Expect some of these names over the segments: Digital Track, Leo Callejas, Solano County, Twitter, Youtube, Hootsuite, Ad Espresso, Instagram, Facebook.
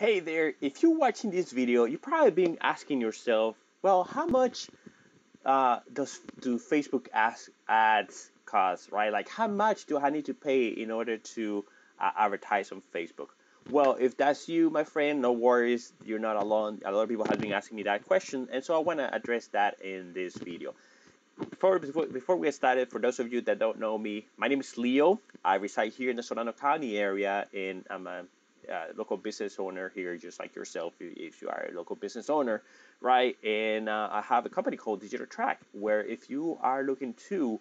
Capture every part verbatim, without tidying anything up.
Hey there, if you're watching this video, you've probably been asking yourself, well, how much uh, does do Facebook ads cost, right? Like, how much do I need to pay in order to uh, advertise on Facebook? Well, if that's you, my friend, no worries, you're not alone. A lot of people have been asking me that question, and so I want to address that in this video. Before, before, before we get started, for those of you that don't know me, my name is Leo. I reside here in the Solano County area, and I'm a uh, local business owner here, just like yourself, if you are a local business owner, right? And uh, I have a company called Digital Track, where if you are looking to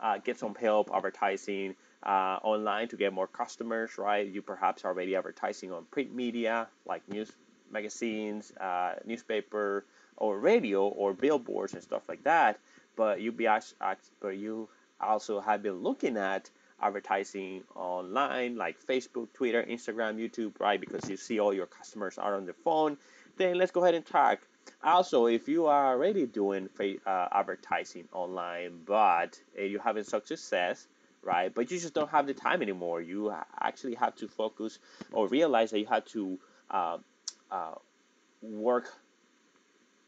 uh, get some help advertising uh, online to get more customers, right? You perhaps are already advertising on print media, like news magazines, uh, newspaper, or radio, or billboards and stuff like that. But you be but you also have been looking at advertising online, like Facebook, Twitter, Instagram, YouTube, right? Because you see all your customers are on the phone. Then let's go ahead and talk. Also, if you are already doing uh, advertising online, but uh, you're having such success, right? But you just don't have the time anymore. You actually have to focus or realize that you have to uh, uh, work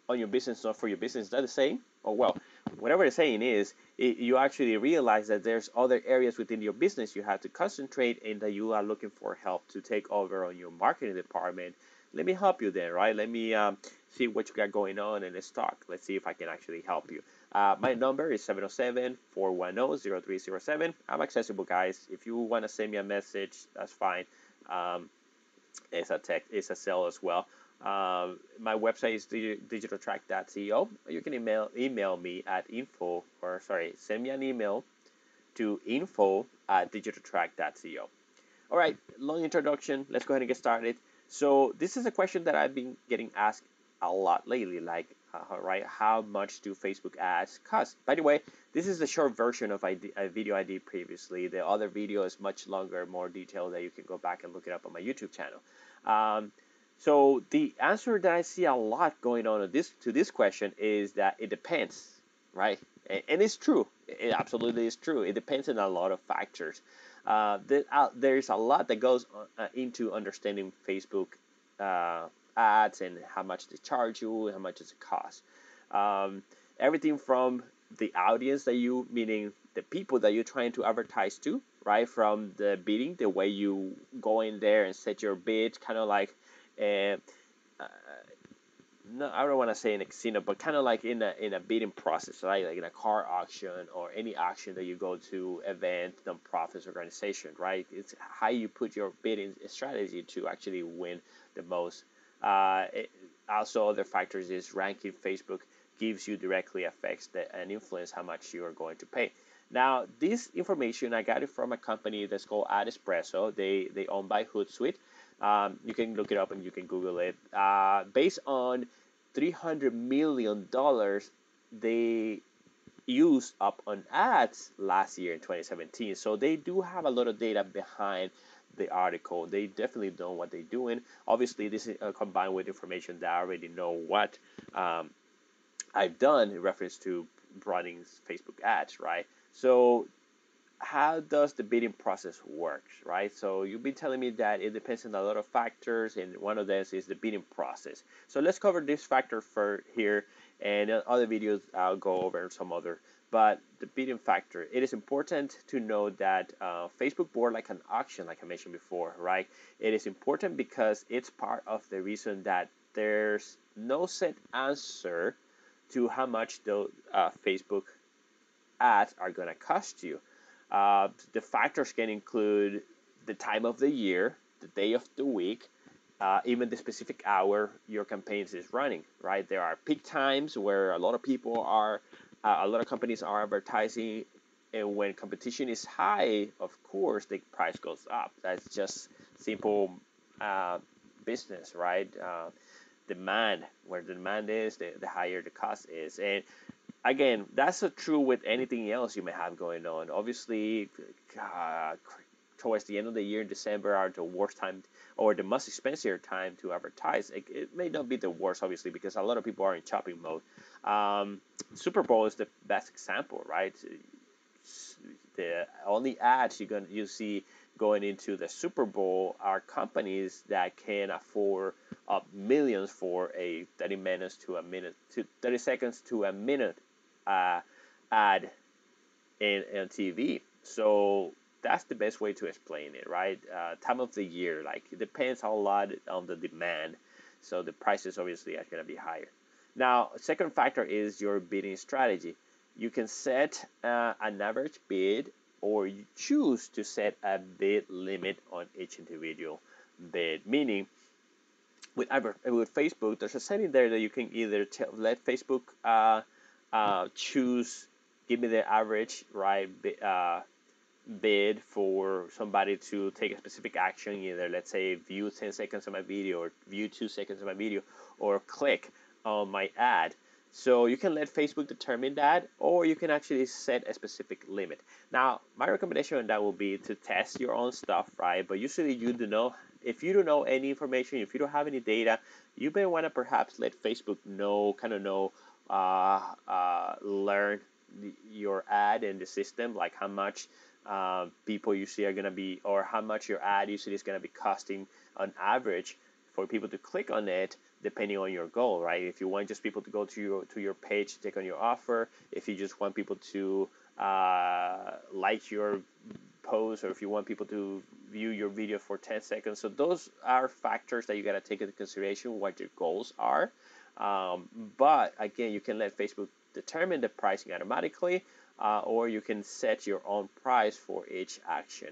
on your business, not for your business. Is that the same? Oh, well, whatever the saying is, it, you actually realize that there's other areas within your business you have to concentrate and that you are looking for help to take over on your marketing department. Let me help you there, right? Let me um, see what you got going on and let's talk. Let's see if I can actually help you. Uh, my number is seven oh seven, four one zero, zero three zero seven. I'm accessible, guys. If you want to send me a message, that's fine. Um, it's a text, it's a cell as well. Uh, my website is digital track dot co. You can email email me at info or sorry, send me an email to info at digital track dot co. All right, long introduction. Let's go ahead and get started. So this is a question that I've been getting asked a lot lately, like, uh, right, how much do Facebook ads cost? By the way, this is a short version of I D, a video I did previously. The other video is much longer, more detailed, that you can go back and look it up on my YouTube channel. Um, So the answer that I see a lot going on to this, to this question is that it depends, right? And, and it's true. It absolutely is true. It depends on a lot of factors. Uh, there, uh, there's a lot that goes on, uh, into understanding Facebook uh, ads and how much they charge you, how much does it cost. Um, everything from the audience that you, meaning the people that you're trying to advertise to, right? From the bidding, the way you go in there and set your bid, kind of like, and uh, no, I don't want to say in a casino, but kind of like in a in a bidding process, right? Like in a car auction or any auction that you go to, event, nonprofits, organization, right? It's how you put your bidding strategy to actually win the most. Uh, it, also, other factors is ranking. Facebook gives you directly affects the, and influence how much you are going to pay. Now, this information I got it from a company that's called Ad Espresso. They they own by Hootsuite. Um, you can look it up and you can Google it. Uh, based on three hundred million dollars they used up on ads last year in twenty seventeen. So they do have a lot of data behind the article. They definitely know what they're doing. Obviously, this is uh, combined with information that I already know what um, I've done in reference to running Facebook ads, right? So how does the bidding process work, right? So you've been telling me that it depends on a lot of factors, and one of those is the bidding process. So let's cover this factor for here, and in other videos I'll go over some other. But the bidding factor, it is important to know that uh, Facebook board like an auction, like I mentioned before, right? It is important because it's part of the reason that there's no set answer to how much the uh, Facebook ads are going to cost you. Uh, the factors can include the time of the year, the day of the week, uh, even the specific hour your campaign is running, right? There are peak times where a lot of people are, uh, a lot of companies are advertising, and when competition is high, of course, the price goes up. That's just simple uh, business, right? Uh, demand, where the demand is, the, the higher the cost is. And again, that's true with anything else you may have going on. Obviously, uh, towards the end of the year in December are the worst time or the most expensive time to advertise. It, it may not be the worst, obviously, because a lot of people are in shopping mode. Um, Super Bowl is the best example, right? The only ads you're gonna you see going into the Super Bowl are companies that can afford up millions for a thirty minutes to a minute, to thirty seconds to a minute uh, ad in, in T V. So that's the best way to explain it, right? Uh, time of the year, like it depends a lot on the demand. So the prices obviously are going to be higher. Now, second factor is your bidding strategy. You can set uh, an average bid, or you choose to set a bid limit on each individual bid. Meaning, with with Facebook, there's a setting there that you can either tell, let Facebook uh, uh, choose, give me the average right uh, bid for somebody to take a specific action, either let's say view ten seconds of my video, or view two seconds of my video, or click on my ad. So you can let Facebook determine that, or you can actually set a specific limit. Now, my recommendation on that will be to test your own stuff, right? But usually you do know, if you don't know any information, if you don't have any data, you may want to perhaps let Facebook know, kind of know, uh, uh, learn the, your ad and the system, like how much uh, people usually are going to be, or how much your ad usually is going to be costing on average for people to click on it, depending on your goal, right? If you want just people to go to your to your page, take on your offer, if you just want people to uh, like your post, or if you want people to view your video for ten seconds. So those are factors that you gotta take into consideration what your goals are. Um, but again, you can let Facebook determine the pricing automatically, uh, or you can set your own price for each action.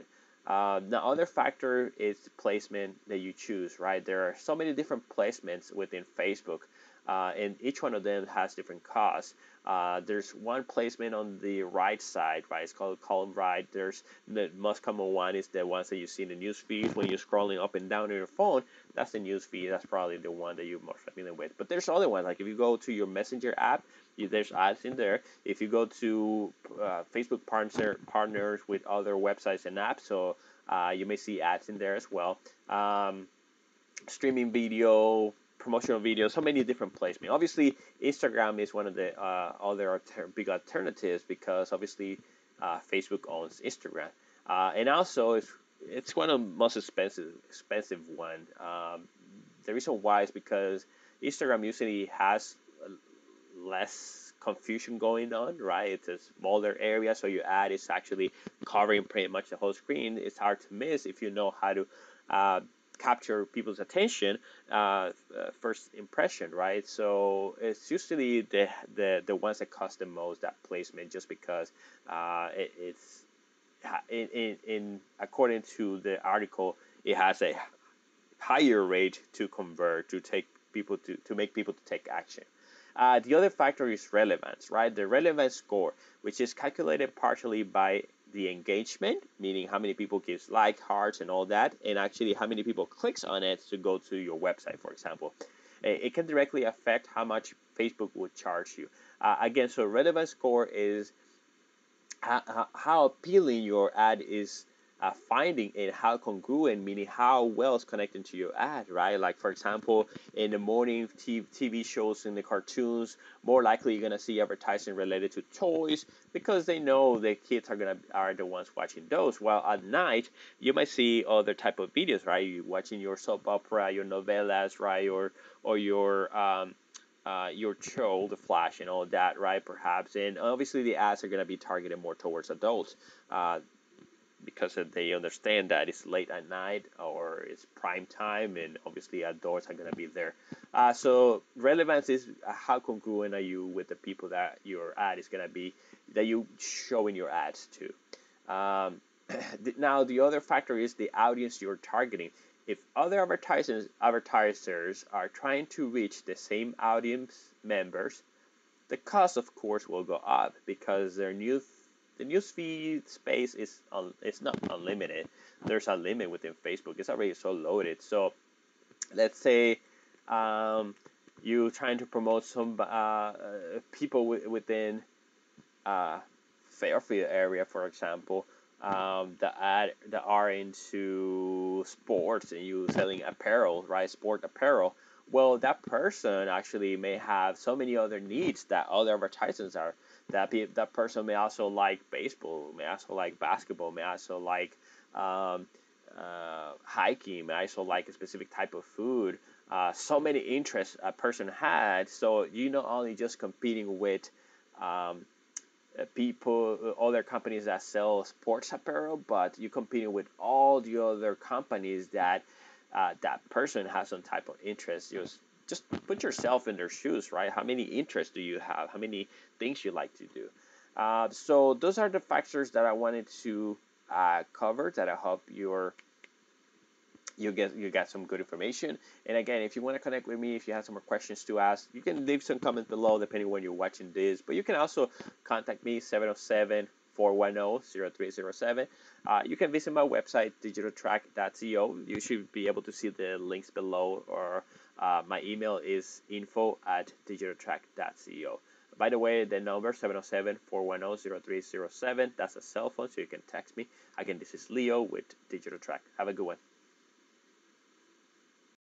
Uh, the other factor is the placement that you choose, right? There are so many different placements within Facebook, uh, and each one of them has different costs. Uh, there's one placement on the right side, right? It's called column right. There's the most common one is the ones that you see in the news feed when you're scrolling up and down on your phone. That's the news feed. That's probably the one that you're most familiar with. But there's other ones, like if you go to your Messenger app, there's ads in there. If you go to uh, Facebook partner, partners with other websites and apps, so uh, you may see ads in there as well. Um, streaming video, promotional video, so many different placements. Obviously, Instagram is one of the uh, other alter big alternatives, because obviously uh, Facebook owns Instagram. Uh, and also, it's, it's one of the most expensive, expensive one. Um, the reason why is because Instagram usually has less confusion going on, right? It's a smaller area, so your ad is actually covering pretty much the whole screen. It's hard to miss if you know how to uh, capture people's attention, uh, first impression, right? So it's usually the the, the ones that cost the most, that placement, just because uh, it, it's in, in, in according to the article, it has a higher rate to convert, to take people to to make people to take action. Uh, the other factor is relevance, right? The relevance score, which is calculated partially by the engagement, meaning how many people gives like, hearts, and all that, and actually how many people clicks on it to go to your website, for example. It can directly affect how much Facebook will charge you. Uh, again, so relevance score is how, how appealing your ad is Uh, finding, and how congruent, meaning how well it's connected to your ad, right? Like, for example, in the morning T V shows, in the cartoons, more likely you're gonna see advertising related to toys, because they know the kids are gonna are the ones watching those. While at night, you might see other type of videos, right? You're watching your soap opera, your novellas, right, or or your um, uh, your show, The Flash, and all that, right? Perhaps, and obviously the ads are gonna be targeted more towards adults. Uh, because they understand that it's late at night, or it's prime time, and obviously outdoors are going to be there. Uh, so relevance is how congruent are you with the people that your ad is going to be, that you show in your ads to. Um, now, the other factor is the audience you're targeting. If other advertisers, advertisers are trying to reach the same audience members, the cost, of course, will go up, because their new The newsfeed space is un it's not unlimited. There's a limit within Facebook. It's already so loaded. So let's say um, you're trying to promote some uh, uh, people w within uh, Fairfield area, for example, um, that, ad that are into sports, and you're selling apparel, right? Sport apparel. Well, that person actually may have so many other needs that other advertisements are. That, that person may also like baseball, may also like basketball, may also like um, uh, hiking, right? So like a specific type of food, uh, so many interests a person had. So you're not only just competing with um, people, other companies that sell sports apparel, but you're competing with all the other companies that uh, that person has some type of interest. Just just put yourself in their shoes, right? How many interests do you have? How many things you like to do? Uh, so those are the factors that I wanted to uh, cover, that I hope you're you get you got some good information. And again, if you want to connect with me, if you have some more questions to ask, you can leave some comments below depending on when you're watching this. But you can also contact me, seven oh seven, four one zero, zero three zero seven. Uh, you can visit my website, digital track dot co. You should be able to see the links below, or uh, my email is info at digital track dot co. By the way, the number seven oh seven, four one zero, zero three zero seven, that's a cell phone, so you can text me. Again, this is Leo with Digital Track. Have a good one.